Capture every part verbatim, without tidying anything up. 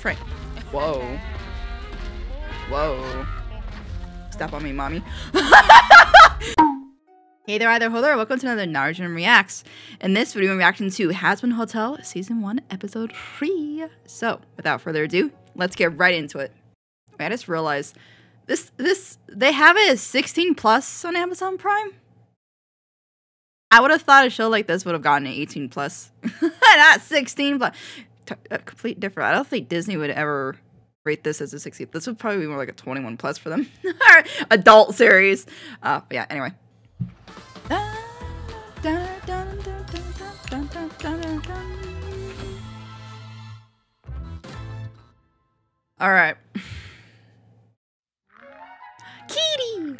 Frank. Whoa. Whoa. Stop on me, mommy. Hey there, either holder. Welcome to another Narujen Reacts. In this video, I'm reacting to Hazbin Hotel Season one, Episode three. So, without further ado, let's get right into it. Wait, I just realized this, this, they have it as sixteen plus on Amazon Prime? I would have thought a show like this would have gotten an eighteen plus. Not sixteen plus. T a complete different. I don't think Disney would ever rate this as a sixteen. This would probably be more like a twenty-one plus for them. Adult series. Uh, but yeah, anyway. All right. Kitty!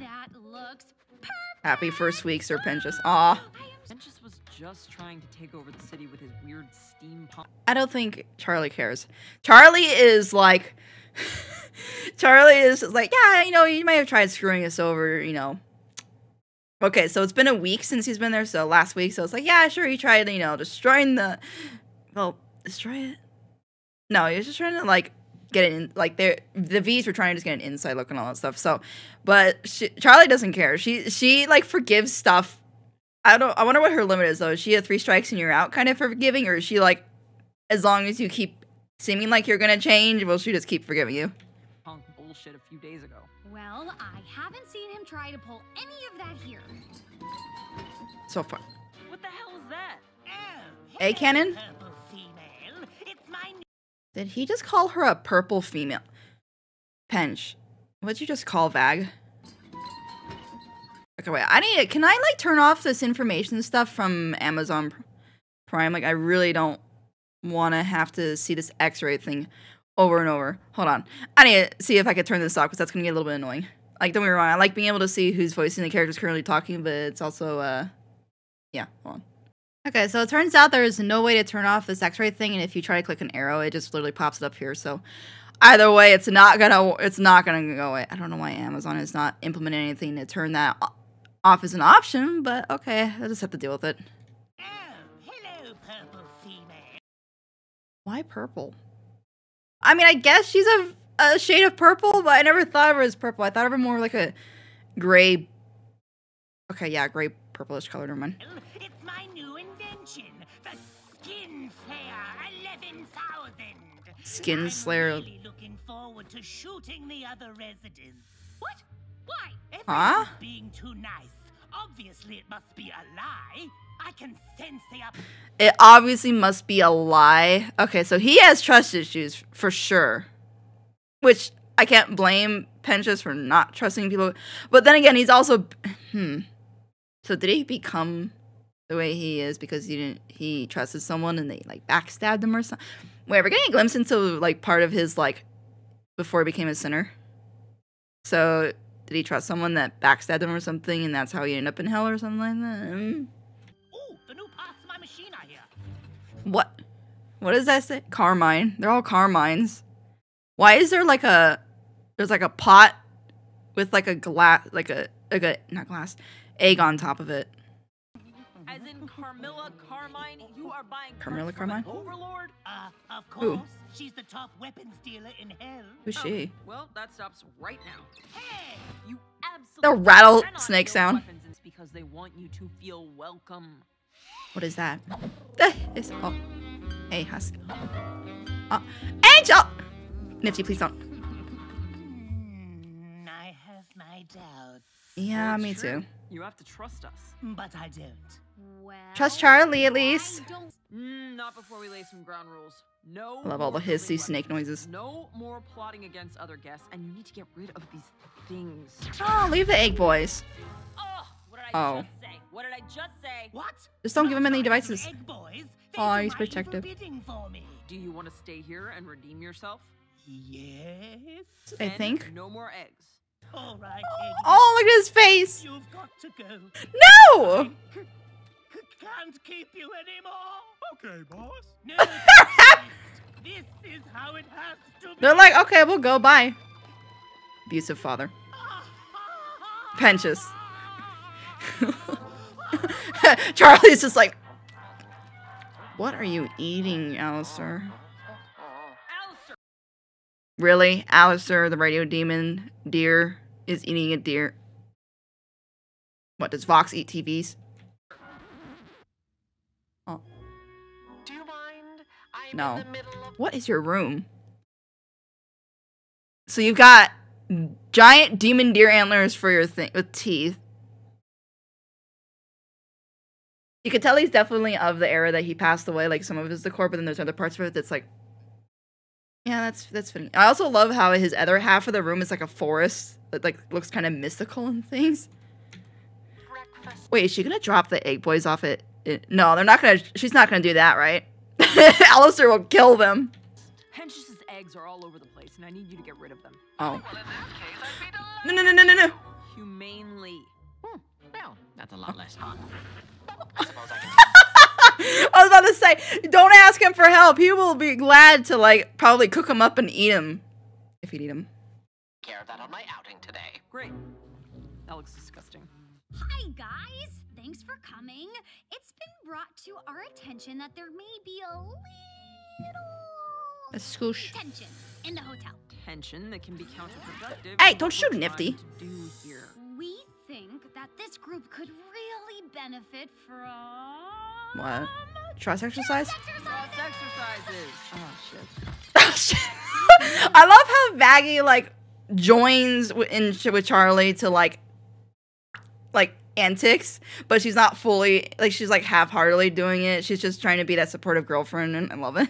That looks perfect. Happy first weeks, Sir Pentious. Aw. Pentious was just trying to take over the city with his weird steam pump. I don't think Charlie cares. Charlie is like, Charlie is like, yeah, you know, you might have tried screwing us over, you know. Okay, so it's been a week since he's been there, so last week, so it's like, yeah, sure, he tried, you know, destroying the, well, destroy it? No, he was just trying to, like, get it in, like, the V's were trying to just get an inside look and all that stuff, so, but she, Charlie doesn't care. She, she, like, forgives stuff. I don't, I wonder what her limit is, though. Is she a three strikes and you're out kind of forgiving, or is she, like, as long as you keep seeming like you're gonna change, will she just keep forgiving you? Punk bullshit a few days ago. Well, I haven't seen him try to pull any of that here. So far. What the hell is that? Oh, hey, a cannon? Female. It's my new. Did he just call her a purple female? Pench, what'd you just call Vag? Okay, wait. I need. Can I like turn off this information stuff from Amazon Prime? Like, I really don't want to have to see this X-ray thing over and over. Hold on. I need to see if I could turn this off because that's going to get a little bit annoying. Like, don't get me wrong. I like being able to see who's voicing the characters currently talking, but it's also, uh, yeah, hold on. Okay, so it turns out there is no way to turn off this X-ray thing, and if you try to click an arrow, it just literally pops it up here. So either way, it's not gonna, it's not gonna go away. I don't know why Amazon is not implementing anything to turn that off as an option, but okay, I just have to deal with it. Oh, hello, purple female. Why purple? I mean, I guess she's a, a shade of purple, but I never thought of her as purple. I thought of her more like a gray. Okay, yeah, gray purplish color. Never mind. It's my new invention, the Skin Slayer eleven thousand. Skin Slayer. I'm really looking forward to shooting the other residents. What? Why? Everyone's huh? being too nice. Obviously, it must be a lie. I can sense they are. It obviously must be a lie. Okay, so he has trust issues for sure, which I can't blame Pentious for not trusting people. But then again, he's also hmm. So did he become the way he is because he didn't he trusted someone and they like backstabbed him or something? Wait, we're getting a glimpse into like part of his like before he became a sinner. So did he trust someone that backstabbed him or something, and that's how he ended up in hell or something like that? Hmm. What? What does that say? Carmine. They're all Carmines. Why is there like a there's like a pot with like a glass like a like a not glass egg on top of it? As in Carmilla Carmine, you are buying Carmilla Carmine? Overlord? Uh, of course. Ooh. She's the top weapons dealer in hell. Who's she? Oh, well, that stops right now. Hey, you absolutely the rattlesnake sound. It's because they want you to feel welcome. What is that? It's, oh. Hey, Husk. Oh. Angel! Nifty, please don't. Mm, I have my doubts. Yeah, well, me sure. too. You have to trust us. But I don't. Well, trust Charlie, at least. Mm, not before we lay some ground rules. No. I love all the hissy snake noises. No more plotting against other guests, and you need to get rid of these things. Oh, leave the Egg Boys. Oh, what did I oh. just say? What did I just say? What? Just don't give him any devices. Oh, he's protective. Do you want to stay here and redeem yourself? Yes. I think. No more eggs. All right. Eggs. Oh, look at his face. You've got to go. No. I can't keep you anymore. Okay, boss. No. This is how it has to be. They're like, okay, we'll go. Bye. Abusive father. Pentious. Charlie's just like, what are you eating, Alastor? Really? Alastor, the radio demon deer, is eating a deer. What, does Vox eat T Vs? Oh. Do you mind? I'm no. In the middle of what is your room? So you've got giant demon deer antlers for your thing with teeth. You can tell he's definitely of the era that he passed away. Like, some of his decor, but then there's other parts of it that's like, yeah, that's that's fitting. I also love how his other half of the room is like a forest that like looks kind of mystical and things. Breakfast. Wait, is she gonna drop the Egg Boys off at it? No, they're not gonna. She's not gonna do that, right? Alastor will kill them. Pentious's eggs are all over the place, and I need you to get rid of them. Oh. Well, in that case, I'd be no, no, no, no, no, no. Humanely. Hmm. Well, that's a lot less hot. I suppose I can. I was about to say, don't ask him for help. He will be glad to, like, probably cook him up and eat him. If he'd eat him. Care of that on my outing today. Great. That looks disgusting. Hi, guys. Thanks for coming. It's been brought to our attention that there may be a little... A scoosh. Tension in the hotel. Tension that can be counterproductive. Hey, don't shoot Nifty. Do here. We think that this group could really benefit from... What? Trust exercise? Trust exercises. Oh shit. I love how Vaggie like joins in with Charlie to like like antics, but she's not fully like she's like half-heartedly doing it. She's just trying to be that supportive girlfriend, and I love it.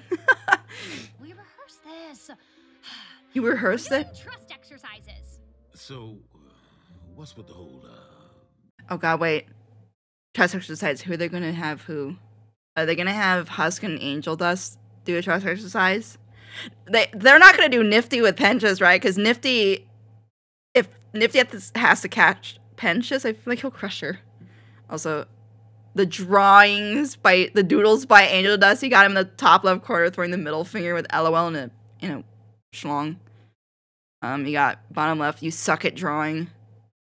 We rehearsed this. You rehearsed it? Trust exercises. So, what's with the whole? Uh... Oh god, wait. Trust exercise. Who are they gonna have? Who are they gonna have? Husk and Angel Dust do a trust exercise. They they're not gonna do Nifty with Pentious, right? Because Nifty, if Nifty has to catch Pentious, I feel like he'll crush her. Also, the drawings by the doodles by Angel Dust. He got him in the top left corner throwing the middle finger with L O L and a you know schlong. Um, you got bottom left. You suck at drawing,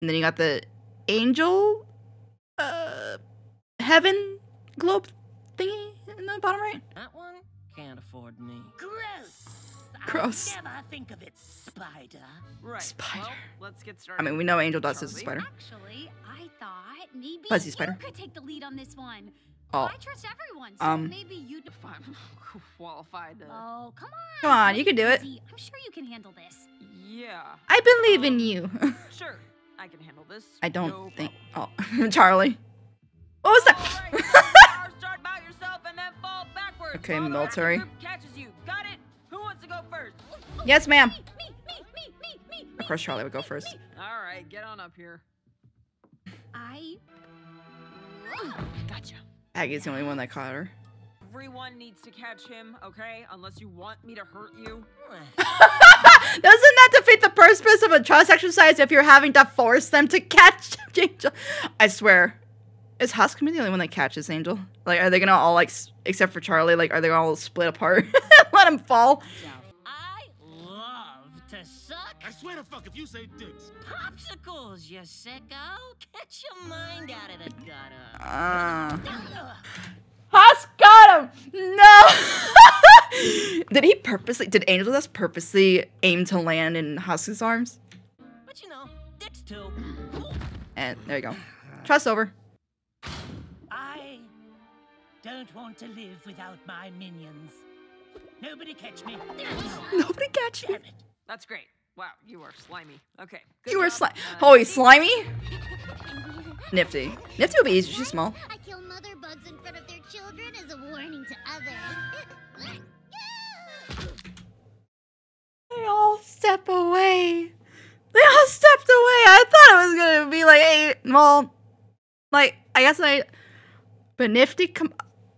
and then you got the angel. Uh, heaven globe thingy in the bottom right. That one can't afford me. Gross. Gross. I never think of it, spider. Right. Spider. Well, let's get started. I mean, we know Angel Dust is a spider. Actually, I thought maybe Fuzzy spider. You could take the lead on this one. Oh. I trust everyone. So um. Maybe you define qualified. Oh, come on. Come on, you can do it. I'm sure you can handle this. Yeah. I believe um, in you. Sure. I can handle this. I don't no think. Oh, Charlie. What was that? All right, start by yourself and then fall backwards. Okay, military. Catches you. Got it? Who wants to go first? Yes, ma'am. Me, me, me, me, me, me. Of course, Charlie would go first. All right, get on up here. I. Gotcha. Aggie's the only one that caught her. Everyone needs to catch him, okay? Unless you want me to hurt you. Doesn't that defeat the purpose of a trust exercise if you're having to force them to catch Angel? I swear. Is Husk gonna be the only one that catches Angel? Like, are they gonna all, like, except for Charlie, like, are they gonna all split apart? Let him fall? I love to suck. I swear to fuck if you say dicks. Popsicles, you sicko. Get your mind out of the gutter. Uh. Husk got him! No! Did he purposely, did Angel Dust purposely aim to land in Husk's arms? But you know, dicks too. And there you go. Trust over. I don't want to live without my minions. Nobody catch me. Nobody catch me. That's great. Wow, you are slimy. Okay. Good you job. Are slimy. Uh, Holy slimy? Nifty. Nifty will be easy. She's small. I kill mother bugs in front of their children as a warning to others. They all step away. They all stepped away. I thought it was gonna be like, hey, well, like I guess I. But Nifty, come.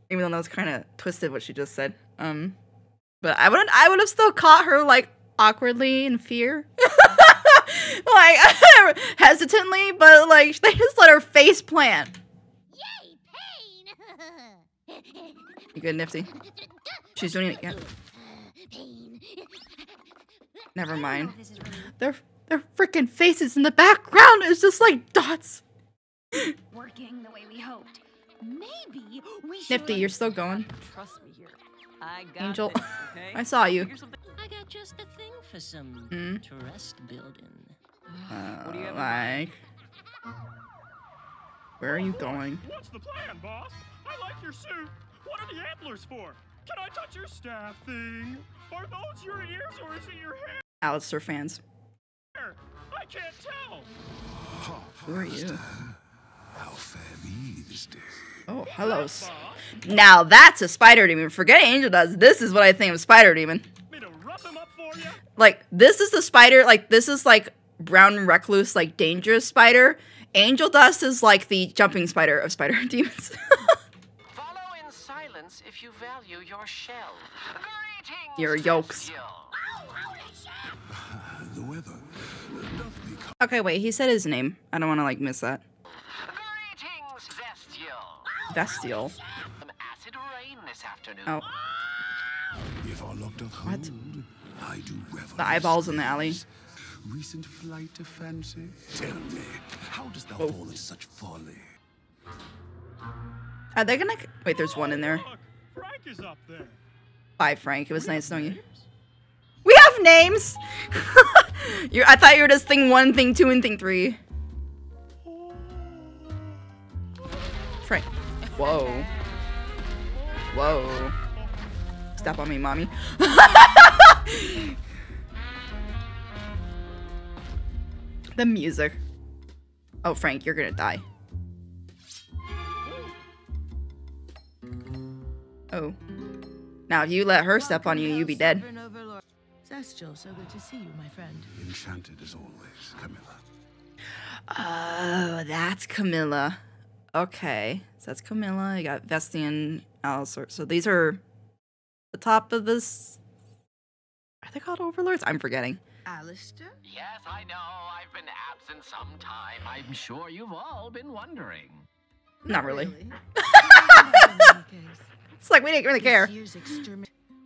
Even though that was kind of twisted what she just said. Um, but I wouldn't. I would have still caught her like awkwardly in fear. Like, hesitantly, but, like, they just let her face plant. Yay, pain! You good, Nifty? She's doing it again. Pain. Never mind. Really... Their, their freaking faces in the background is just like dots. Working the way we hoped. Maybe we should... Nifty, you're still going. Trust me here. I got Angel, this, okay? I saw you. I got just a thing for some hmm? trust building. Uh, what do you have like? Where are you going? What's the plan, boss? I like your suit. What are the antlers for? Can I touch your staff thing? Are those your ears or is it your hair? Alastor fans. I can't tell. Who are you? How fair me this day. Oh, hello. Now that's a spider demon. Forget Angel Dust. This is what I think of spider demon. Like, this is the spider, like, this is like brown recluse, like dangerous spider. Angel Dust is like the jumping spider of spider demons. Follow in silence if you value your shell. Greetings, your yolks. The weather. Okay, wait, he said his name. I don't want to, like, miss that. Greetings, Zestial. Zestial. Some acid rain this afternoon. Oh. If our locked up home, what? I do revel. The eyeballs in the alley. Recent flight of fancy. Tell me, how does thou fall in such folly? Are they gonna... Wait, there's one in there. Frank is up there. Bye, Frank. It was nice knowing you. We have names! You're, I thought you were just thing one, thing two, and thing three. Frank. Whoa. Whoa. Stop on me, mommy. The music. Oh, Frank, you're gonna die. Oh. Now, if you let her step on you, you'd be dead. Zestial, so good to see you, my friend. Enchanted as always, Carmilla. Oh, that's Carmilla. Okay, so that's Carmilla. You got Vestian, Alastor. So these are the top of this. Are they called overlords? I'm forgetting. Alastor? Yes, I know. I've been absent some time. I'm sure you've all been wondering. Not really. Not really. It's like we didn't really care.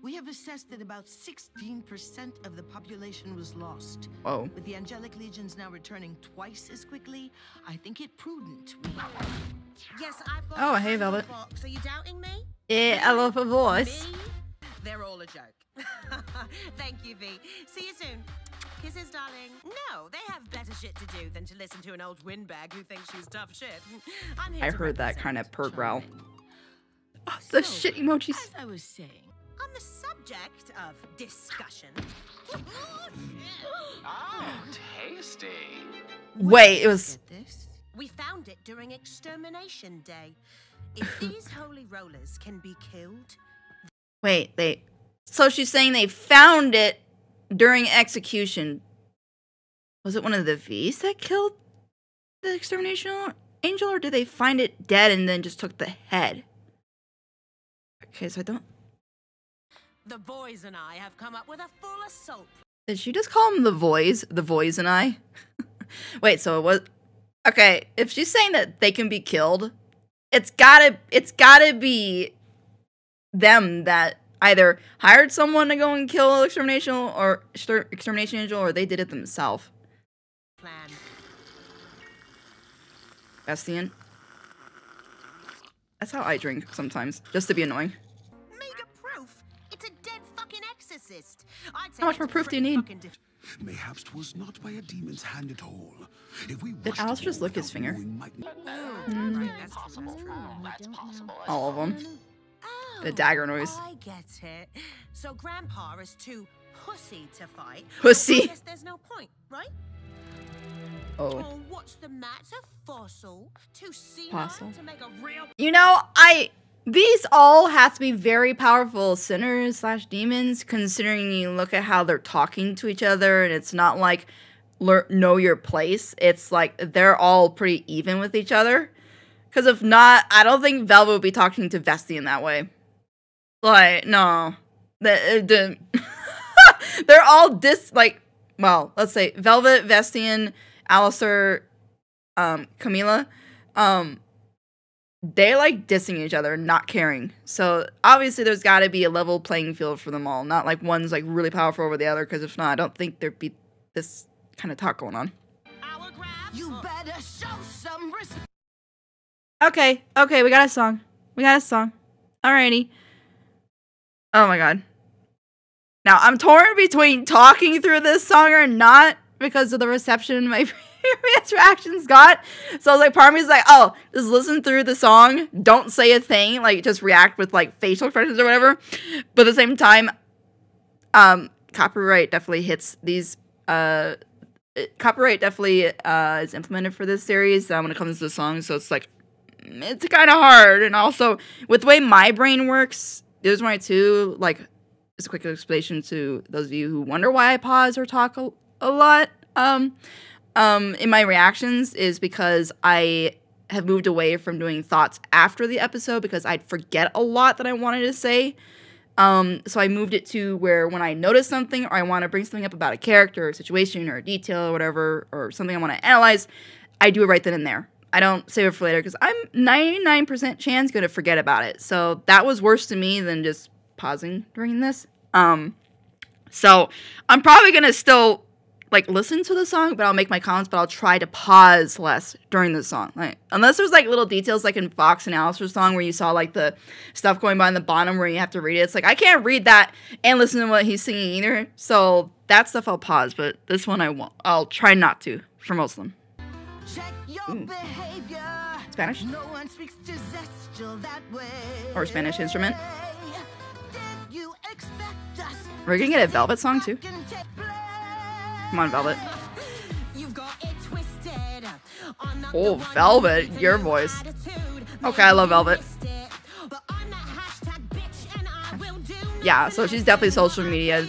We have assessed that about sixteen percent of the population was lost. Oh. With the angelic legions now returning twice as quickly, I think it prudent. We... Yes, I've got oh, hey, Velvet. Vox. Are you doubting me? Yeah, I love her voice. Me? They're all a joke. Thank you, V. See you soon. Kisses, darling. No, they have better shit to do than to listen to an old windbag who thinks she's tough shit. I'm here I to heard that kind of purr growl. Oh, the so, shit emojis. As I was saying, on the subject of discussion. Oh, tasty. Wait, it was. We found it during Extermination Day. If these holy rollers can be killed. Wait, they. So she's saying they found it during execution. Was it one of the V's that killed the Extermination Angel, or did they find it dead and then just took the head? Okay, so I don't. The boys and I have come up with a full assault. Did she just call them the boys? The boys and I? Wait, so it was okay. If she's saying that they can be killed, it's gotta, it's gotta be them that either hired someone to go and kill Extermination or Extermination Angel, or they did it themselves. Plan. Bastian. That's how I drink sometimes, just to be annoying. How much more proof do you need? Mayhaps 'twas not by a demon's hand at all. If we did Alice just lick his finger? Mm. That's possible. That's possible. All of them. Oh, the dagger noise. I get it. So Grandpa is too pussy to fight. Pussy. Yes, there's no point, right? Oh. What's the matter, fossil? Too senile to make a real. You know, I. These all have to be very powerful sinners slash demons, considering you look at how they're talking to each other, and it's not like learn, know your place. It's like they're all pretty even with each other. Because if not, I don't think Velvet would be talking to Vesti in that way. Like, no. They're all dis- like, well, let's say Velvet, Vestian, Alastor, um, Carmilla, um... they like dissing each other and not caring. So obviously there's got to be a level playing field for them all. Not like one's like really powerful over the other, because if not, I don't think there'd be this kind of talk going on. You better show some respect. Okay, okay, we got a song. We got a song. Alrighty. Oh my god. Now, I'm torn between talking through this song or not because of the reception my previous reactions got. So I was like, part of me is like, oh, just listen through the song. Don't say a thing. Like, just react with, like, facial expressions or whatever. But at the same time, um, copyright definitely hits these, uh, it, copyright definitely uh, is implemented for this series um, when it comes to the song. So it's like, it's kind of hard. And also, with the way my brain works, there's one or two, like, just a quick explanation to those of you who wonder why I pause or talk a, a lot um, um, in my reactions is because I have moved away from doing thoughts after the episode because I'd forget a lot that I wanted to say. Um, so I moved it to where when I notice something or I want to bring something up about a character or a situation or a detail or whatever or something I want to analyze, I do it right then and there. I don't save it for later because I'm ninety-nine percent chance going to forget about it. So that was worse to me than just pausing during this. Um, so I'm probably going to still like listen to the song, but I'll make my comments, but I'll try to pause less during the song. Like, unless there's like little details like in Vox and Alastor's song where you saw like the stuff going by in the bottom where you have to read it. It's like, I can't read that and listen to what he's singing either. So that stuff I'll pause, but this one I won't. I'll try not to for most of them. Check your behavior. Spanish? No one speaks to Zestial that way. Or Spanish instrument. We're gonna get a Velvet song too. Come on, Velvet. Oh, Velvet, your voice. Okay, I love Velvet. Yeah, so she's definitely social media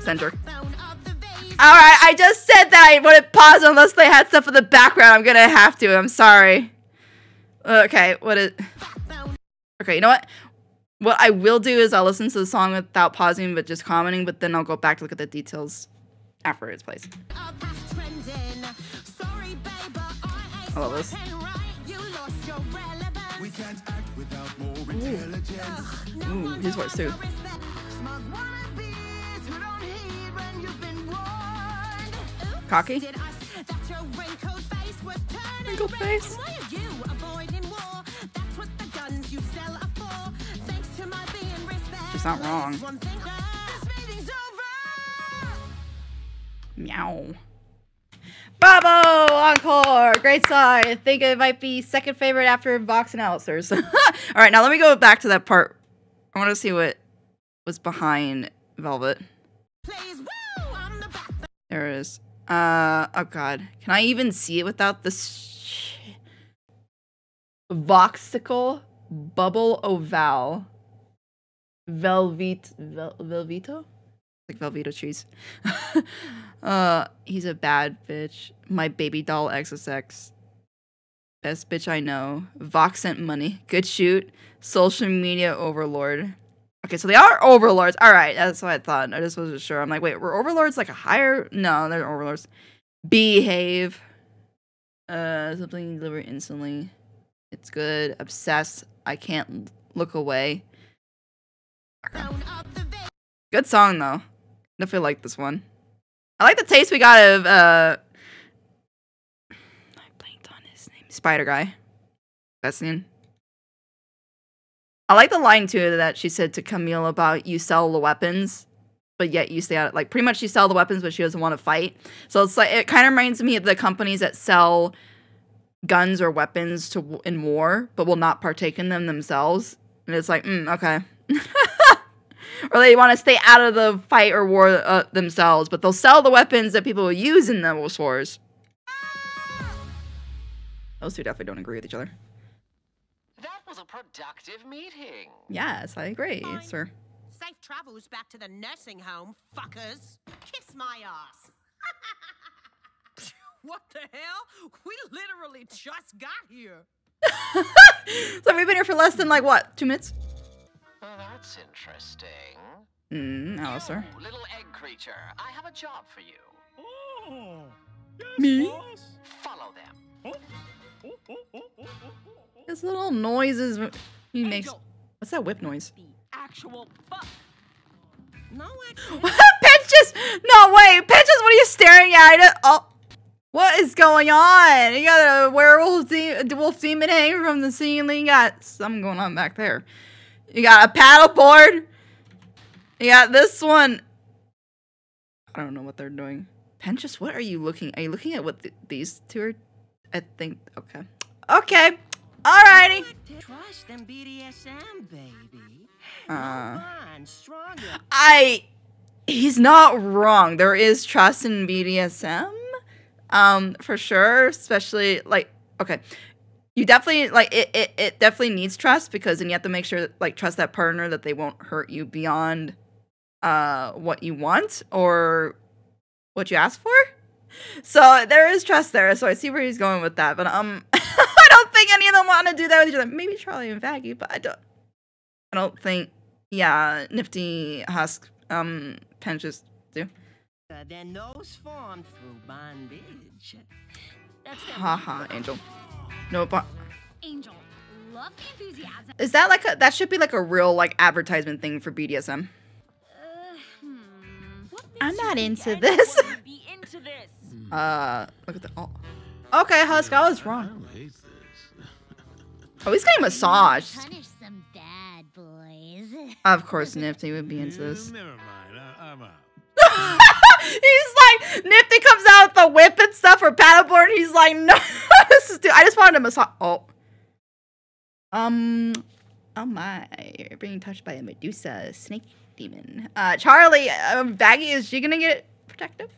centric. Alright, I just said that I wouldn't pause unless they had stuff in the background. I'm gonna have to, I'm sorry. Okay, what is... Okay, you know what? What I will do is I'll listen to the song without pausing, but just commenting, but then I'll go back to look at the details after it's played. I love this. Ooh. Ooh, his voice too. Cocky? Wrinkled face? She's not wrong. Meow. Bravo! Encore! Great song. I think it might be second favorite after Vox and Alastor's. Alright, now let me go back to that part. I want to see what was behind Velvet. There it is. Uh, oh god. Can I even see it without this sh Voxical Bubble Oval? Velvet, Vel Velveto? Like Velveto cheese. uh, he's a bad bitch. My baby doll X S X. Best bitch I know. Vox sent money. Good shoot. Social media overlord. Okay, so they are overlords. All right, that's what I thought. I just wasn't sure. I'm like, wait, were overlords like a higher? No, they're overlords. Behave. Uh, something you deliver instantly. It's good. Obsessed. I can't look away. Good song though. I definitely like this one. I like the taste we got of uh I blanked on his name. Spider guy. That scene. I like the line too that she said to Carmilla about you sell the weapons, but yet you stay out. Like pretty much she sell the weapons, but she doesn't want to fight. So it's like it kind of reminds me of the companies that sell guns or weapons to in war, but will not partake in them themselves. And it's like, mm, okay. Or they want to stay out of the fight or war uh, themselves, but they'll sell the weapons that people will use in those wars. Those two definitely don't agree with each other. That was a productive meeting. Yes, I agree, Fine. sir. Safe travels back to the nursing home, fuckers. Kiss my ass. What the hell? We literally just got here. So we've been here for less than like what, two minutes? Well, that's interesting. Mm, Alastor. You, little egg creature, I have a job for you. Oh, yes, me? Boss. Follow them. Oh, oh, oh, oh, oh, oh. His little noises he Angel. makes. What's that whip noise? The actual fuck. No way. Pentious! No way! Pentious, what are you staring at? Oh, what is going on? You got a werewolf de wolf demon hanging from the ceiling. You got something going on back there. You got a paddleboard. Yeah, this one. I don't know what they're doing. Pentious, what are you looking? Are you looking at what th these two are? I think. Okay. Okay. Alrighty. Trust them B D S M, baby. Uh, I. He's not wrong. There is trust in B D S M, um, for sure. Especially like, okay, you definitely like it. It, it definitely needs trust because, and you have to make sure that, like, trust that partner that they won't hurt you beyond, uh, what you want or what you ask for. So there is trust there. So I see where he's going with that, but um, I don't think any of them want to do that with each other. Maybe Charlie and Vaggie, but I don't. I don't think. Yeah, Nifty, Husk, um, Pentious do. Uh, then those formed through bondage. Haha, ha, Angel. No bond. Angel, love the enthusiasm. Is that like a? That should be like a real like advertisement thing for B D S M. Uh, hmm. I'm not into this. into this. Uh, look at the. Oh. Okay, Husk, I was wrong. I hate this. Oh, he's getting massaged. Of course, Nifty would be into this. Never mind, I, I'm out. He's like, Nifty comes out with the whip and stuff or paddleboard. He's like, no, this is too. I just wanted to massage. Oh, um, oh my, you're being touched by a Medusa snake demon. Uh, Charlie, um, Vaggie, is she gonna get protective?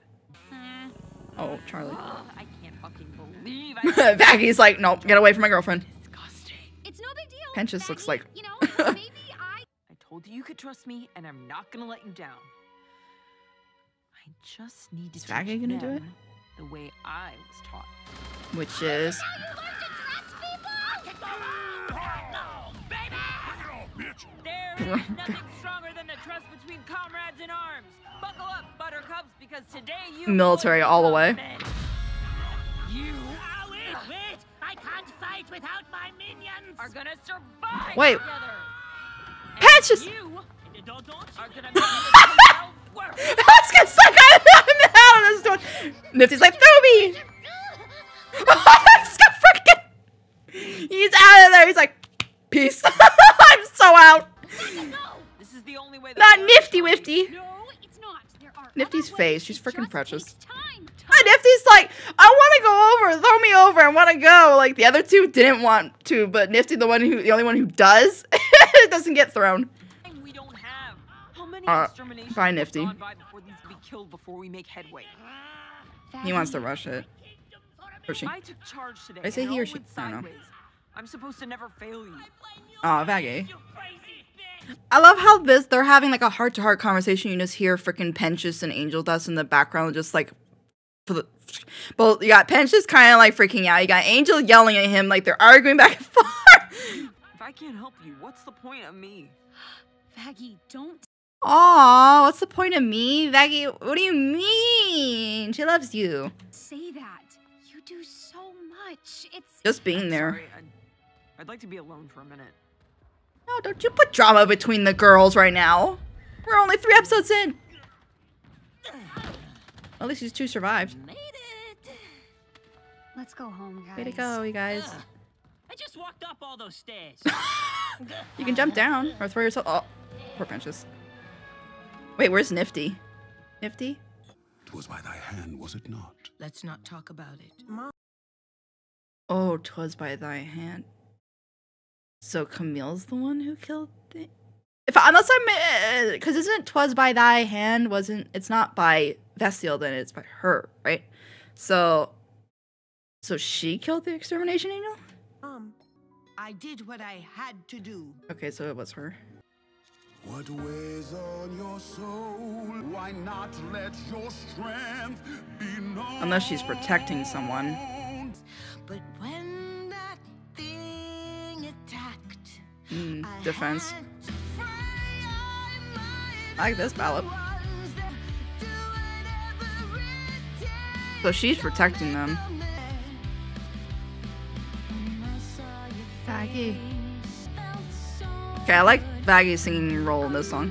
Oh, Charlie. Oh, I can't fucking believe. I Vaggie's like, nope, get away from my girlfriend. Disgusting. It's no big deal. Pentious looks like. You know, maybe told you you could trust me, and I'm not gonna let you down. I just need to treat them do it? the way I was taught. Which is... There is nothing stronger than the trust between comrades in arms. Buckle up, buttercups, because today you... Military all the way. You... Oh, wait, wait. I can't fight without my minions. Are gonna survive wait. Together. Pentious! Let's get stuck out of this door. Nifty's like, throw me! Let's get freaking. He's out of there. He's like, peace. I'm so out. This is the only way. Not Nifty Wifty. No, it's not. There are Nifty's face. She's freaking precious. Time, time. And Nifty's like, I want to go over. Throw me over. I want to go. Like the other two didn't want to, but Nifty, the one who, the only one who does. It doesn't get thrown. We don't have. How many uh, bye, Nifty. By we make he wants to rush it. Or she. I, took charge today. I say he or she. I don't know. I'm supposed to never fail you. Aw, Vaggie. I love how this, they're having like a heart-to-heart -heart conversation. You just hear freaking Pentious and Angel Dust in the background just like... For the, but you got Pentious kind of like freaking out. You got Angel yelling at him like they're arguing back and forth. I can't help you. What's the point of me? Vaggie, don't. Aw, what's the point of me? Vaggie, what do you mean? She loves you. Say that. You do so much. It's just being I'm there. Sorry. I'd, I'd like to be alone for a minute. No, don't you put drama between the girls right now. We're only three episodes in. At least these two survived. Made it. Let's go home, guys. Way to go, you guys. Ugh. I just walked up all those stairs. You can jump down or throw yourself. Oh, poor Pentious. Wait, where's Nifty? Nifty? It was by thy hand, was it not? Let's not talk about it. Mom. Oh, 'twas by thy hand. So Camille's the one who killed the. If unless I'm, because uh, isn't 'twas by thy hand? Wasn't it's not by Zestial? Then it's by her, right? So, so she killed the extermination angel. Um, I did what I had to do. Okay, so it was her. What weighs on your soul? Why not let your strength be known? Unless she's protecting someone. But when that thing attacked, mm, defense. I like this ballad. So she's protecting them. Vaggie. Okay, I like Vaggie's singing role in this song.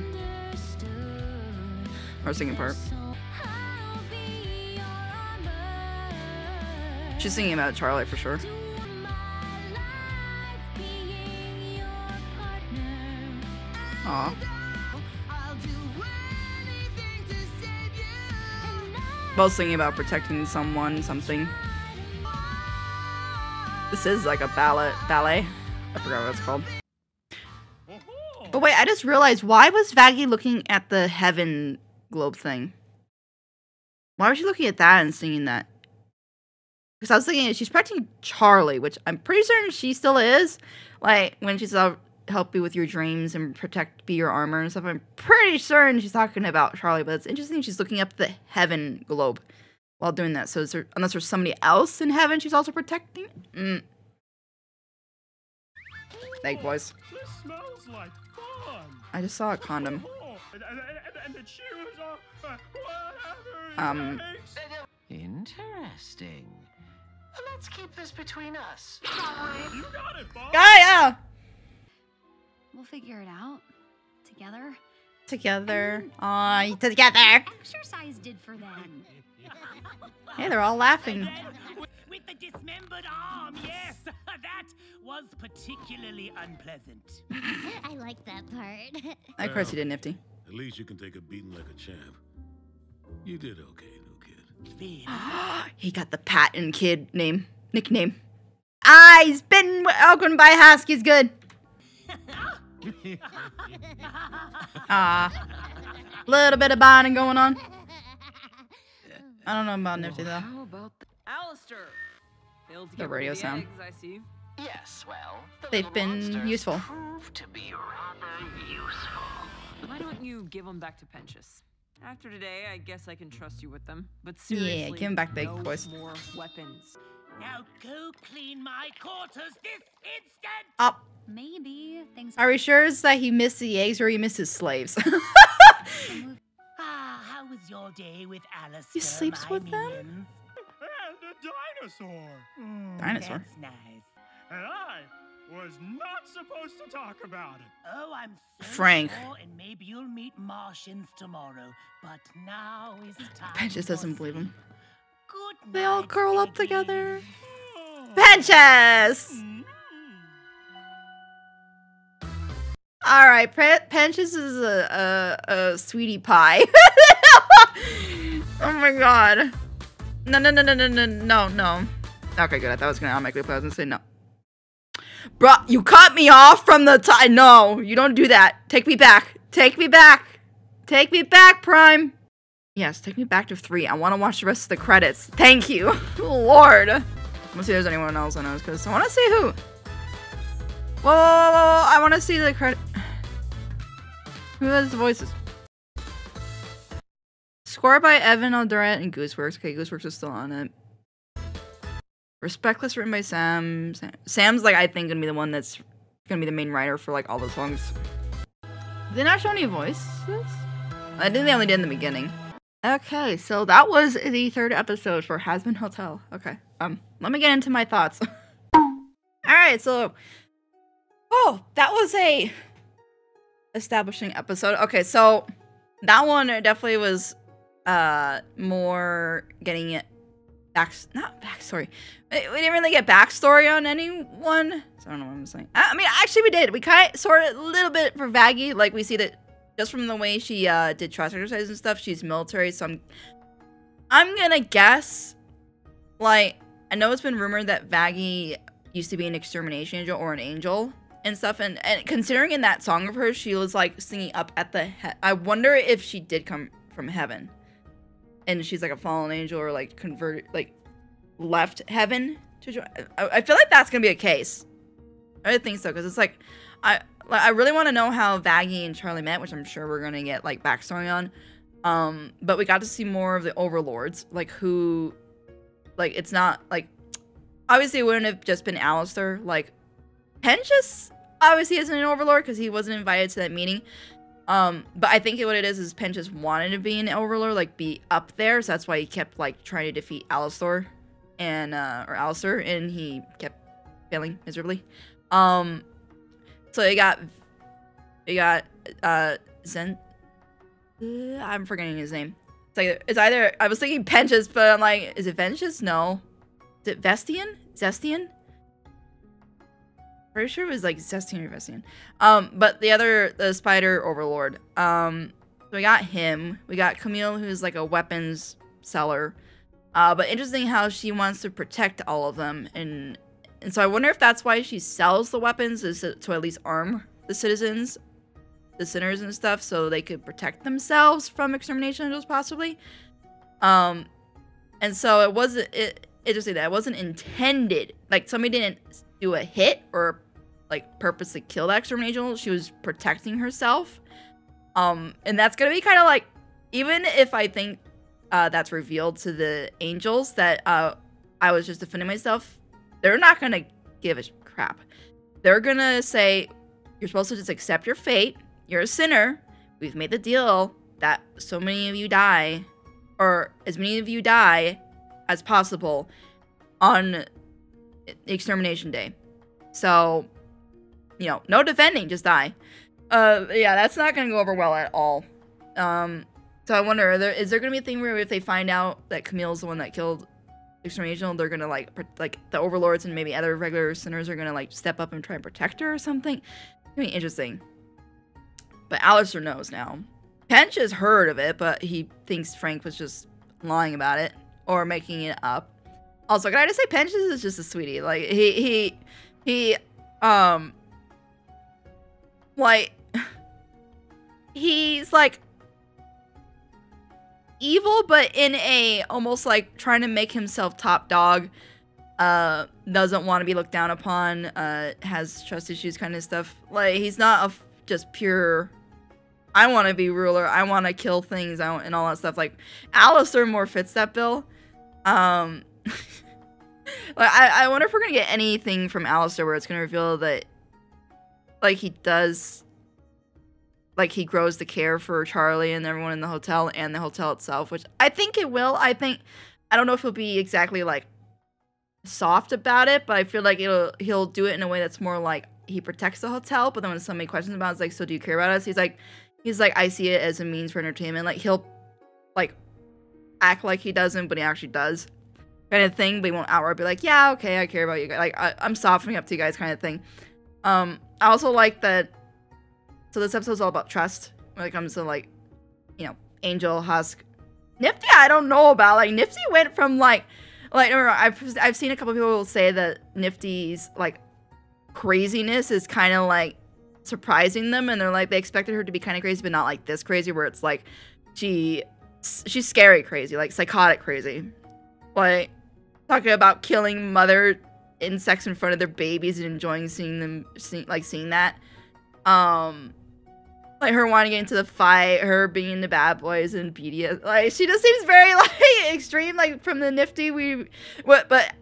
Or singing part. She's singing about Charlie for sure. Aw. Both singing about protecting someone, something. This is like a ballet. ballet. I forgot what it's called. But wait, I just realized, why was Vaggie looking at the heaven globe thing? Why was she looking at that and singing that? Because I was thinking, she's protecting Charlie, which I'm pretty certain she still is. Like, when she's all, help you with your dreams and protect, be your armor and stuff. I'm pretty certain she's talking about Charlie, but it's interesting she's looking up the heaven globe while doing that. So is there, unless there's somebody else in heaven she's also protecting? Mm. Egg Boys. This smells like fun. I just saw a condom. Um. Interesting. Let's keep this between us. You got it, Bob. Yeah, yeah. We'll figure it out together. Together. Aw, oh, together. Exercise did for them. Hey, they're all laughing. With the dismembered arm, yes, that was particularly unpleasant. I like that part. I well, course you did, Nifty. At least you can take a beating like a champ. You did okay, new kid. He got the patent kid name, nickname. Ah, he's been welcomed by Husk. He's good. Ah, little bit of bonding going on. I don't know about Nifty though. How about the Alastor? The radio sound. I see. Yes, well, the they've been useful. To be rather useful. Why don't you give them back to Pentious? After today, I guess I can trust you with them. But seriously, yeah, give them back, big no boys. More weapons. Now go clean my quarters this instant. Up. Maybe things are we sure it's that he missed the eggs or he misses slaves? Ah, how was your day with Alastor? He sleeps with minion? Them? And a dinosaur. Mm, dinosaur. That's nice. And I was not supposed to talk about it. Oh, I'm so Frank. Sure, and maybe you'll meet Martians tomorrow, but now is time. Pentious doesn't believe him. Good they night, all curl baby. Up together. Oh. Pentious. Mm. All right, Pentious is a, a, a sweetie pie. Oh my god. No, no, no, no, no, no, no, no. Okay, good. I thought I was going to automatically play. I was going to say no. Bruh, you cut me off from the time. No, you don't do that. Take me back. Take me back. Take me back, Prime. Yes, take me back to three. I want to watch the rest of the credits. Thank you. Lord. I'm going to see if there's anyone else I know because I want to see who. Whoa, whoa, whoa, whoa. I want to see the credit. Who has the voices? Score by Evan Alderant and Gooseworks. Okay, Gooseworks is still on it. Respectless written by Sam. Sam. Sam's like I think gonna be the one that's gonna be the main writer for like all the songs. Did they not show any voices? I think they only did in the beginning. Okay, so that was the third episode for Hazbin Hotel. Okay, um, let me get into my thoughts. All right, so oh, that was a establishing episode. Okay, so that one definitely was uh more getting it back, not backstory. We didn't really get backstory on anyone, so I don't know what I'm saying. I, I mean, actually, we did. We kind of sort of a little bit for Vaggie. Like we see that just from the way she uh did trust exercises and stuff. She's military, so I'm I'm gonna guess. Like I know it's been rumored that Vaggie used to be an extermination angel or an angel. And stuff, and, and considering in that song of hers, she was like singing up at the he I wonder if she did come from heaven and she's like a fallen angel or like converted, like left heaven to join. I, I feel like that's gonna be a case. I think so, because it's like I I really want to know how Vaggie and Charlie met, which I'm sure we're gonna get like backstory on. Um, but we got to see more of the overlords, like who, like it's not like obviously it wouldn't have just been Alastor, like. Pentious obviously isn't an overlord because he wasn't invited to that meeting. Um, but I think what it is is Pentious wanted to be an overlord, like be up there. So that's why he kept like trying to defeat Alastor and, uh, or Alastor, and he kept failing miserably. Um, so you got, you got, uh, Zen, I'm forgetting his name. It's like, it's either, I was thinking Pentious, but I'm like, is it Ventious? No. Is it Vestian? Zestian? Pretty sure it was like Zestian or Vestian. Um, but the other, the spider overlord. Um, so we got him. We got Camille, who's like a weapons seller. Uh, but interesting how she wants to protect all of them. And, and so I wonder if that's why she sells the weapons, is to, to at least arm the citizens, the sinners and stuff, so they could protect themselves from extermination, just possibly. Um, and so it wasn't, it, interesting that it wasn't intended. Like, somebody didn't do a hit or like purposely kill the extermination angel. She was protecting herself. Um, and that's going to be kind of like, even if I think uh, that's revealed to the angels that uh, I was just defending myself, they're not going to give a crap. They're going to say, you're supposed to just accept your fate. You're a sinner. We've made the deal that so many of you die, or as many of you die as possible on extermination day. So, you know, no defending, just die. Uh, yeah, that's not going to go over well at all. Um, so I wonder, are there, is there going to be a thing where if they find out that Camille's the one that killed extermination, they're going to, like, like the overlords and maybe other regular sinners are going to, like, step up and try and protect her or something? It's going to be interesting. But Alastor knows now. Pench has heard of it, but he thinks Frank was just lying about it or making it up. Also, can I just say Pench is just a sweetie? Like, he, he, he, um, like, he's, like, evil, but in a, almost, like, trying to make himself top dog, uh, doesn't want to be looked down upon, uh, has trust issues kind of stuff. Like, he's not a f just pure, I want to be ruler, I want to kill things, I want, and all that stuff. Like, Alastor more fits that bill. Um, like, I, I wonder if we're going to get anything from Alastor where it's going to reveal that, like, he does, like, he grows the care for Charlie and everyone in the hotel and the hotel itself, which I think it will. I think, I don't know if he'll be exactly, like, soft about it, but I feel like it'll, he'll do it in a way that's more like he protects the hotel, but then when somebody questions about it, it's like, so do you care about us? He's like, he's like, I see it as a means for entertainment. Like, he'll, like, act like he doesn't, but he actually does kind of thing, but he won't outright be like, yeah, okay, I care about you guys. Like, I, I'm softening up to you guys kind of thing. Um, I also like that. So this episode's all about trust when it comes to, like, you know, Angel, Husk, Nifty. I don't know about, like, Nifty went from like, like no, no, I've I've seen a couple people say that Nifty's, like, craziness is kind of like surprising them, and they're like, they expected her to be kind of crazy, but not like this crazy where it's like she she's scary crazy, like psychotic crazy, like talking about killing mother insects in front of their babies and enjoying seeing them, see, like seeing that. Um, like her wanting to get into the fight, her being into Bad Boys and B D S. Like, she just seems very, like, extreme, like, from the Nifty we, what, but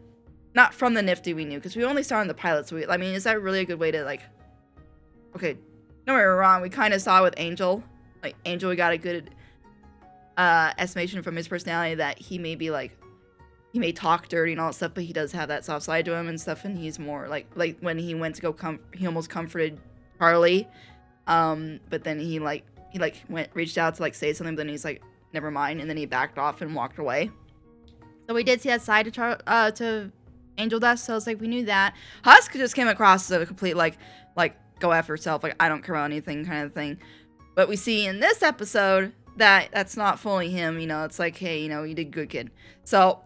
not from the Nifty we knew, because we only saw in the pilot, so we, I mean, is that really a good way to, like, okay, no, we were wrong, we kind of saw with Angel, like, Angel, we got a good, uh, estimation from his personality that he may be, like, he may talk dirty and all that stuff, but he does have that soft side to him and stuff, and he's more, like, like, when he went to go, com he almost comforted Charlie, um, but then he, like, he, like, went, reached out to, like, say something, but then he's like, never mind, and then he backed off and walked away. So we did see that side to Char uh, to Angel Dust, so it's like, we knew that. Husk just came across as a complete, like, like, go after herself, like, I don't care about anything kind of thing. But we see in this episode that that's not fully him, you know, it's like, hey, you know, you did good, kid. So,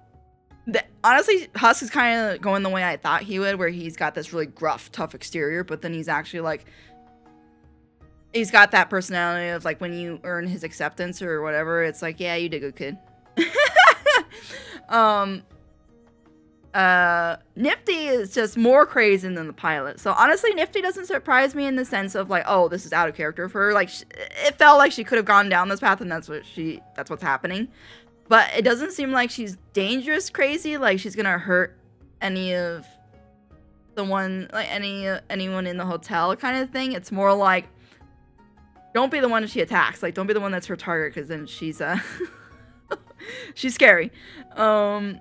the, honestly, Husk is kind of going the way I thought he would, where he's got this really gruff, tough exterior, but then he's actually, like, he's got that personality of, like, when you earn his acceptance or whatever, it's like, yeah, you did good, kid. um, uh, Nifty is just more crazy than the pilot. So, honestly, Nifty doesn't surprise me in the sense of, like, oh, this is out of character for her. Like, she, it felt like she could have gone down this path, and that's what she, that's what's happening. But it doesn't seem like she's dangerous crazy, like she's gonna hurt any of the one, like any uh, anyone in the hotel kind of thing. It's more like, don't be the one she attacks. Like, don't be the one that's her target, because then she's uh, she's scary. Um,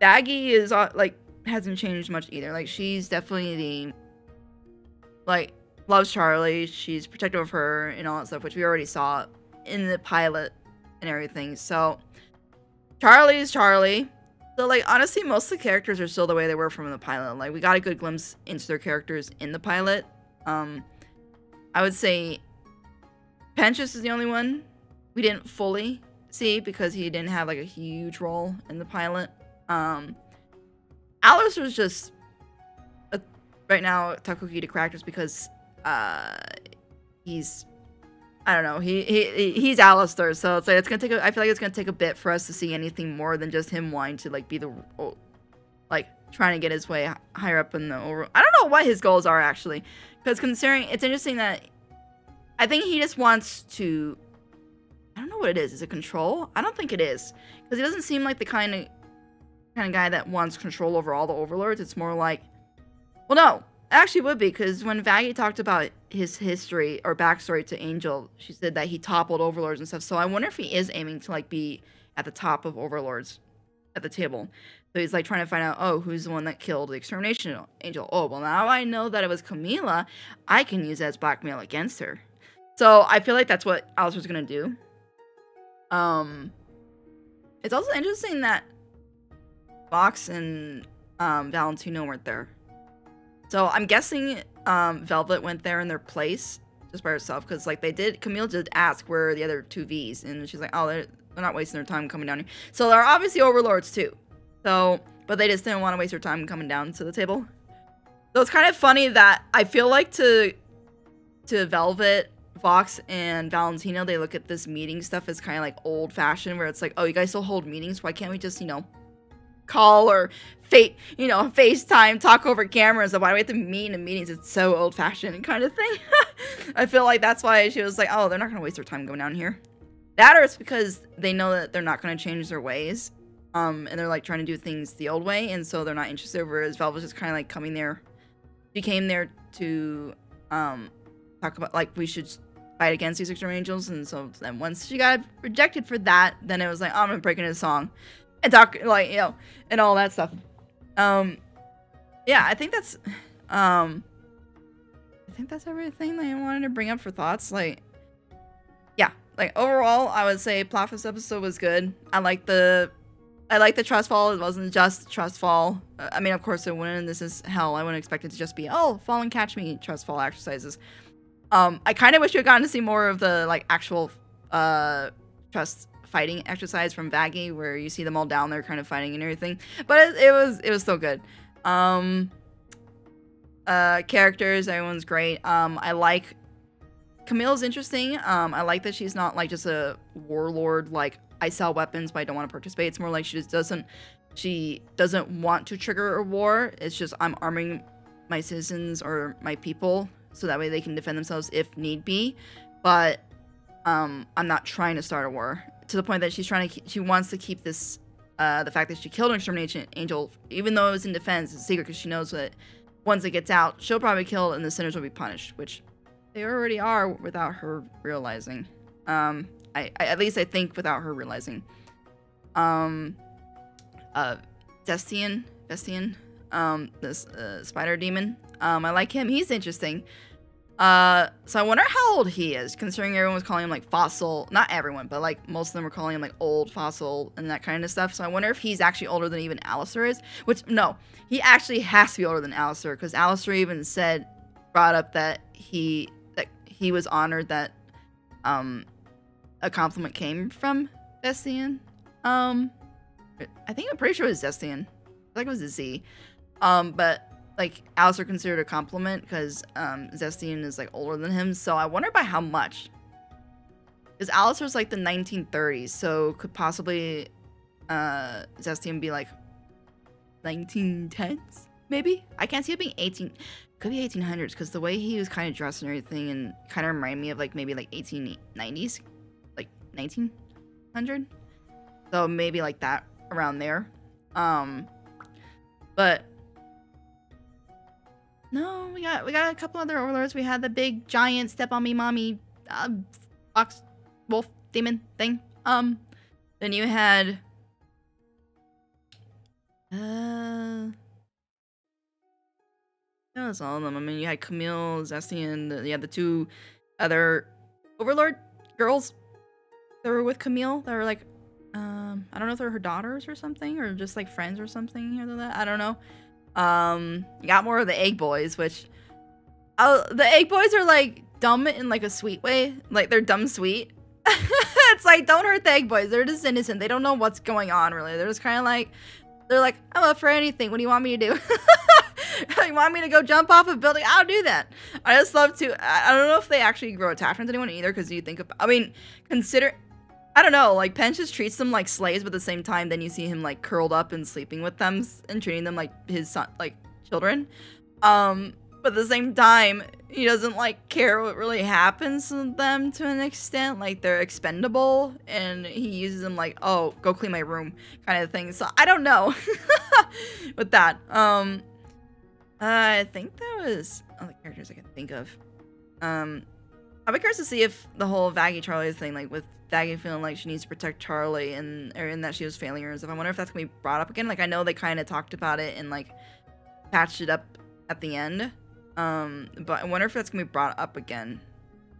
Vaggie is uh, like hasn't changed much either. Like, she's definitely the, like, loves Charlie. She's protective of her and all that stuff, which we already saw in the pilot and everything. So. Charlie's Charlie. So, like, honestly, most of the characters are still the way they were from the pilot. Like, we got a good glimpse into their characters in the pilot. Um, I would say Pentious is the only one we didn't fully see, because he didn't have like a huge role in the pilot. Um, Alastor's just a, right now Takuki to characters because uh, he's I don't know he he he's Alastor, so it's like it's gonna take a, I feel like it's gonna take a bit for us to see anything more than just him wanting to like be the like trying to get his way higher up in the overall. I don't know what his goals are actually, because considering it's interesting that I think he just wants to. I don't know what it is. Is it control? I don't think it is, because he doesn't seem like the kind of kind of guy that wants control over all the overlords. It's more like, well, no, actually, it would be, because when Vaggie talked about his history or backstory to Angel, she said that he toppled overlords and stuff. So I wonder if he is aiming to like be at the top of overlords at the table. So he's like trying to find out, oh, who's the one that killed the extermination angel? Oh, well, now I know that it was Carmilla. I can use that as blackmail against her. So I feel like that's what Alastor's gonna do. Um, it's also interesting that Vox and um, Valentino weren't there. So I'm guessing um, Velvet went there in their place just by herself, because like they did, Camille did ask where are the other two Vs, and she's like, oh, they're, they're not wasting their time coming down here. So they're obviously overlords too. So, but they just didn't want to waste their time coming down to the table. So it's kind of funny that I feel like to to Velvet, Vox and Valentino, they look at this meeting stuff as kind of like old fashioned, where it's like, oh, you guys still hold meetings? Why can't we just, you know, call or fate, you know, FaceTime, talk over cameras? Why do we have to meet in meetings? It's so old fashioned kind of thing. I feel like that's why she was like, oh, they're not going to waste their time going down here. That, or it's because they know that they're not going to change their ways. Um, and they're like trying to do things the old way. And so they're not interested, whereas Velvet's just kind of like coming there, she came there to, um, talk about like, we should fight against these extreme angels. And so then once she got rejected for that, then it was like, oh, I'm gonna break into a song and talk like, you know, and all that stuff. Um, yeah, I think that's, um, I think that's everything that I wanted to bring up for thoughts. Like, yeah, like overall, I would say plot for this episode was good. I like the, I like the trust fall. It wasn't just trust fall. Uh, I mean, of course it wouldn't. This is hell. I wouldn't expect it to just be, oh, fall and catch me trust fall exercises. Um, I kind of wish we had gotten to see more of the, like, actual, uh, trust fighting exercise from Vaggie, where you see them all down there kind of fighting and everything. But it, it was, it was still good. Um, uh, characters, everyone's great. Um, I like, Camille's interesting. Um, I like that she's not, like, just a warlord, like, I sell weapons, but I don't want to participate. It's more like she just doesn't, she doesn't want to trigger a war. It's just, I'm arming my citizens or my people, so that way they can defend themselves if need be, but um, I'm not trying to start a war, to the point that she's trying to keep, she wants to keep this, uh, the fact that she killed an extermination angel, even though it was in defense, it's a secret, because she knows that once it gets out, she'll probably kill and the sinners will be punished, which they already are without her realizing. Um, I, I at least I think without her realizing. Um, uh, Zestial, Zestial, um, this uh, spider demon. Um, I like him. He's interesting. Uh, so I wonder how old he is, considering everyone was calling him like fossil. Not everyone, but like most of them were calling him like old fossil and that kind of stuff. So I wonder if he's actually older than even Alastor is, which no, he actually has to be older than Alastor, because Alastor even said, brought up that he, that he was honored that, um, a compliment came from Zestial. Um, I think I'm pretty sure it was Zestial. I think it was a Z. Um, but like, Alastor considered a compliment because um, Zestial is, like, older than him. So I wonder by how much. Because Alastor's, like, the nineteen thirties. So could possibly uh, Zestial be, like, nineteen tens, maybe? I can't see it being eighteen. Could be eighteen hundreds, because the way he was kind of dressed and everything, and kind of reminded me of, like, maybe, like, eighteen nineties. Like, nineteen hundred. So maybe, like, that around there. Um, but... No, we got we got a couple other overlords. We had the big giant step on me, mommy, uh, fox, wolf, demon thing. Um, then you had, uh, that was all of them. I mean, you had Camille, Zestial, you had the two other overlord girls that were with Camille. That were like, um, I don't know if they were her daughters or something, or just like friends or something, or that. I don't know. Um, you got more of the Egg Boys, which, oh, the Egg Boys are, like, dumb in, like, a sweet way. Like, they're dumb sweet. It's like, don't hurt the Egg Boys. They're just innocent. They don't know what's going on, really. They're just kind of like, they're like, I'm up for anything. What do you want me to do? You want me to go jump off a building? I'll do that. I just love to, I, I don't know if they actually grow attachments to anyone either, because you think of, I mean, consider, I don't know, like, Pentious treats them like slaves, but at the same time, then you see him, like, curled up and sleeping with them and treating them like his son, like, children. Um, but at the same time, he doesn't, like, care what really happens to them to an extent. Like, they're expendable, and he uses them like, oh, go clean my room kind of thing. So, I don't know with that. Um, I think that was all the characters I can think of. Um, I'll be curious to see if the whole Vaggie Charlie thing, like with Vaggie feeling like she needs to protect Charlie and, or, and that she was failing her and stuff. I wonder if that's going to be brought up again. Like, I know they kind of talked about it and, like, patched it up at the end. Um, but I wonder if that's going to be brought up again.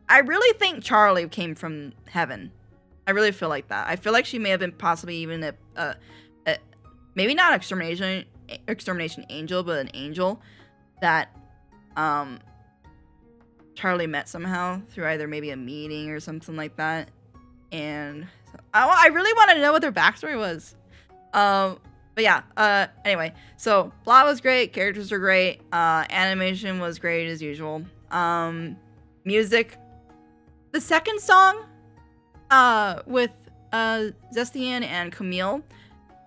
I really think Charlie came from heaven. I really feel like that. I feel like she may have been possibly even a, a, a maybe not extermination, extermination angel, but an angel that um, Charlie met somehow through either maybe a meeting or something like that. And so, I, I really wanted to know what their backstory was. Um... But yeah, uh, anyway, so plot was great, characters were great, uh, animation was great as usual. Um, music. The second song, uh, with, uh, Zestial and Carmilla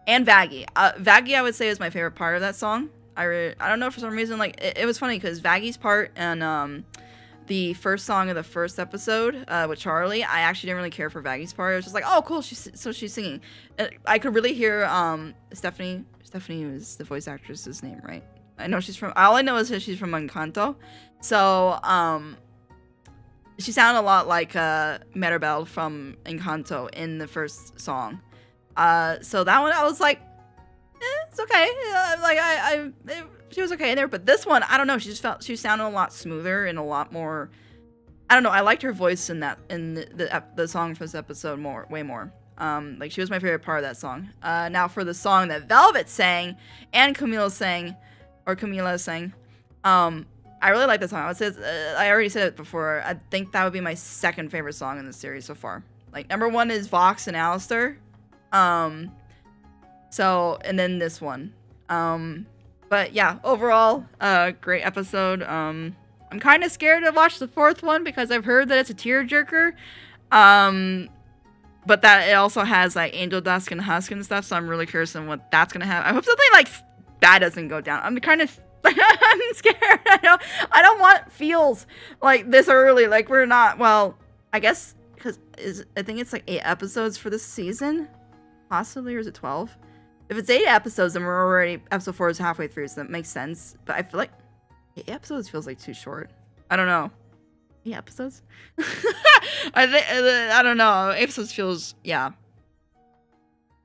and Vaggie. Uh, Vaggie, I would say, is my favorite part of that song. I, re I don't know, for some reason, like, it, it was funny because Vaggie's part and, um, the first song of the first episode uh, with Charlie, I actually didn't really care for Vaggie's part. I was just like, oh, cool, she's, so she's singing. And I could really hear um, Stephanie. Stephanie was the voice actress's name, right? I know she's from, all I know is that she's from Encanto. So, um, she sounded a lot like uh, Maribel from Encanto in the first song. Uh, so that one, I was like, eh, it's okay. Uh, like, I... I it, she was okay in there, but this one, I don't know, she just felt, she sounded a lot smoother and a lot more, I don't know, I liked her voice in that, in the, the, the song for this episode more, way more. Um, like, she was my favorite part of that song. Uh, now for the song that Velvet sang, and Carmilla sang, or Carmilla sang, um, I really like that song. I would say, uh, I already said it before, I think that would be my second favorite song in the series so far. Like, number one is Vox and Alastor, um, so, and then this one, um, but yeah, overall, uh, great episode. Um, I'm kind of scared to watch the fourth one because I've heard that it's a tearjerker. Um, but that it also has like Angel Dust and Husk and stuff, so I'm really curious on what that's gonna have. I hope something like that doesn't go down. I'm kind of I'm scared. I don't I don't want feels like this early. Like we're not. Well, I guess because is I think it's like eight episodes for this season, possibly, or is it twelve? If it's eight episodes, then we're already, episode four is halfway through, so that makes sense. But I feel like eight episodes feels like too short. I don't know. Eight episodes? I think I don't know. Eight episodes feels, yeah.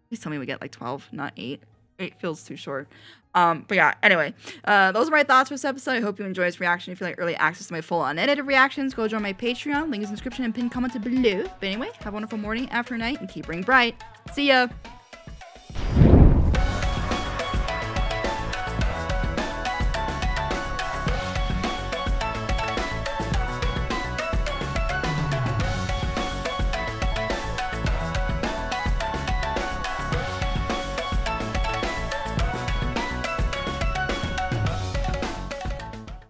Please tell me we get like twelve, not eight. Eight feels too short. Um, but yeah, anyway, uh, those are my thoughts for this episode. I hope you enjoyed this reaction. If you like early access to my full unedited reactions, go join my Patreon. Link is in the description and pinned comment below. But anyway, have a wonderful morning, afternoon, night, and keep being bright. See ya!